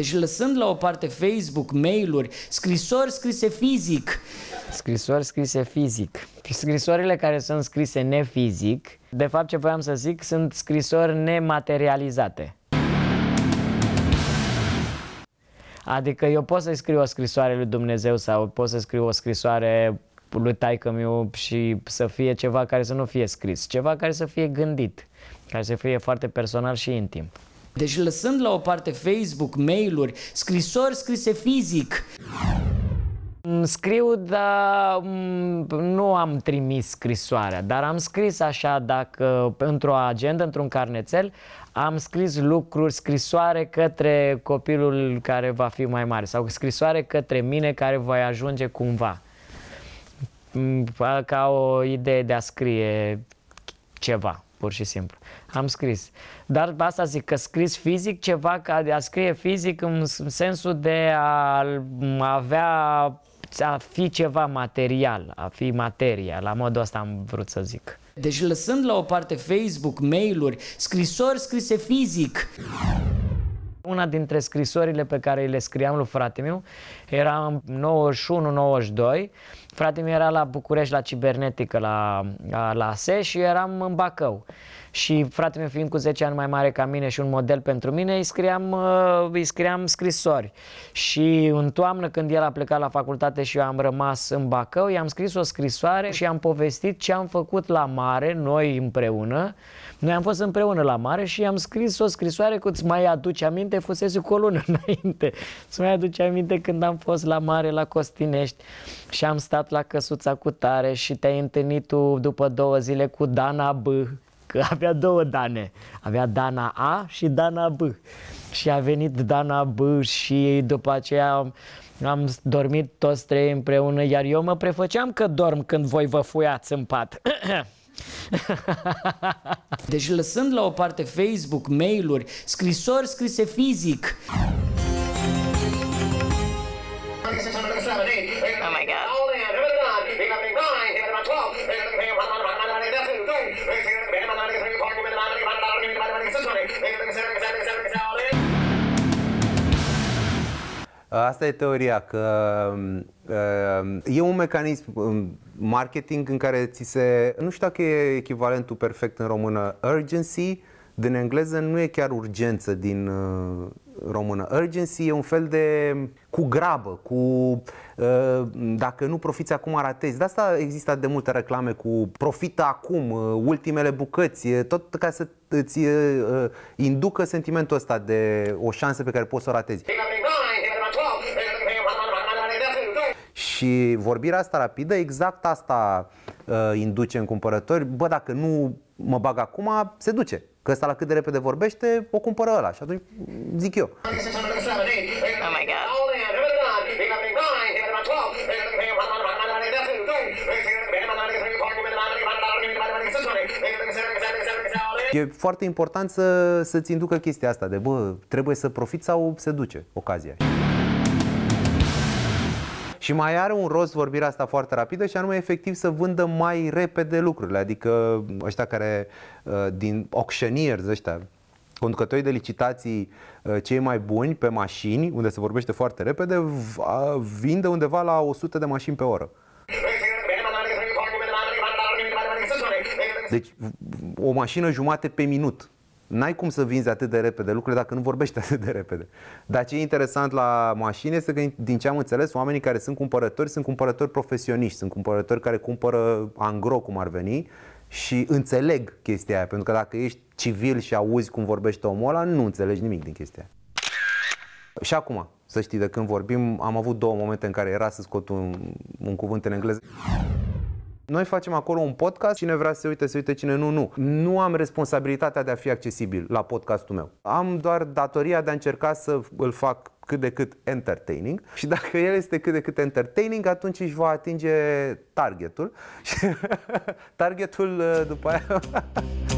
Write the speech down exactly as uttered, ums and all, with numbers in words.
aminte și lăsând la o parte Facebook, mail-uri, scrisori scrise fizic. Scrisori scrise fizic. Scrisorile care sunt scrise nefizic, de fapt ce voiam să zic, sunt scrisori nematerializate. Adică eu pot să-i scriu o scrisoare lui Dumnezeu sau pot să scriu o scrisoare lui taică-miu și să fie ceva care să nu fie scris, ceva care să fie gândit, care să fie foarte personal și intim. Deci lăsând la o parte Facebook, mail-uri, scrisori scrise fizic. Scriu, dar nu am trimis scrisoarea, dar am scris așa, dacă într-o agendă, într-un carnețel, am scris lucruri, scrisoare către copilul care va fi mai mare sau scrisoare către mine care va ajunge cumva. Ca o idee de a scrie ceva, pur și simplu. Am scris. Dar asta zic, că scris fizic ceva, ca de a scrie fizic în sensul de a avea, a fi ceva material, a fi materia, la modul ăsta am vrut să zic. Deci lăsând la o parte Facebook, mail-uri, scrisori scrise fizic. Una dintre scrisorile pe care le scriam lui frate-miu era în nouăzeci și unu nouăzeci și doi. Frate-miu era la București, la Cibernetică, la, la A S E și eram în Bacău. Și frate-miu fiind cu zece ani mai mare ca mine și un model pentru mine, îi scriam, îi scriam scrisori. Și în toamnă, când el a plecat la facultate și eu am rămas în Bacău, i-am scris o scrisoare și am povestit ce am făcut la mare, noi împreună. Noi am fost împreună la mare și i-am scris o scrisoare cu "Îți mai aduci aminte", fusese cu o lună înainte. "Îți mai aduci aminte când am fost la mare la Costinești și am stat la căsuța cu tare și te-ai întâlnit tu după două zile cu Dana B", că avea două Dane, avea Dana A și Dana B. Și a venit Dana B și după aceea am dormit toți trei împreună, iar eu mă prefăceam că dorm când voi vă fuiați în pat. Deci lăsând la o parte Facebook, mail-uri, scrisori scrise fizic. Oh my God. Asta e teoria, că e un mecanism marketing în care ți se... Nu știu dacă e echivalentul perfect în română, urgency, din engleză nu e chiar urgență din română. Urgency e un fel de cu grabă, cu dacă nu profiți acum ratezi. De asta există de multe reclame cu profită acum, ultimele bucăți, tot ca să îți inducă sentimentul ăsta de o șansă pe care poți să o ratezi. Și vorbirea asta rapidă, exact asta uh, induce în cumpărători. Bă, dacă nu mă bag acum, se duce. Că ăsta la cât de repede vorbește, o cumpără ăla. Și atunci zic eu. Oh my God. E foarte important să, să-ți inducă chestia asta de, bă, trebuie să profiți sau se duce ocazia. Și mai are un rost vorbirea asta foarte rapidă și anume efectiv să vândă mai repede lucrurile. Adică ăștia care, din auctioneers ăștia, conducătorii de licitații cei mai buni pe mașini, unde se vorbește foarte repede, vinde undeva la o sută de mașini pe oră. Deci o mașină jumate pe minut. N-ai cum să vinzi atât de repede lucrurile dacă nu vorbești atât de repede. Dar ce e interesant la mașini este că, din ce am înțeles, oamenii care sunt cumpărători sunt cumpărători profesioniști, sunt cumpărători care cumpără angro, cum ar veni, și înțeleg chestia aia. Pentru că dacă ești civil și auzi cum vorbește omul ăla, nu înțelegi nimic din chestia aia. Și acum, să știi, de când vorbim, am avut două momente în care era să scot un, un cuvânt în engleză. Noi facem acolo un podcast, cine vrea să se uite, se uite, cine nu, nu. Nu am responsabilitatea de a fi accesibil la podcastul meu. Am doar datoria de a încerca să îl fac cât de cât entertaining și dacă el este cât de cât entertaining, atunci își va atinge targetul. Targetul după aia...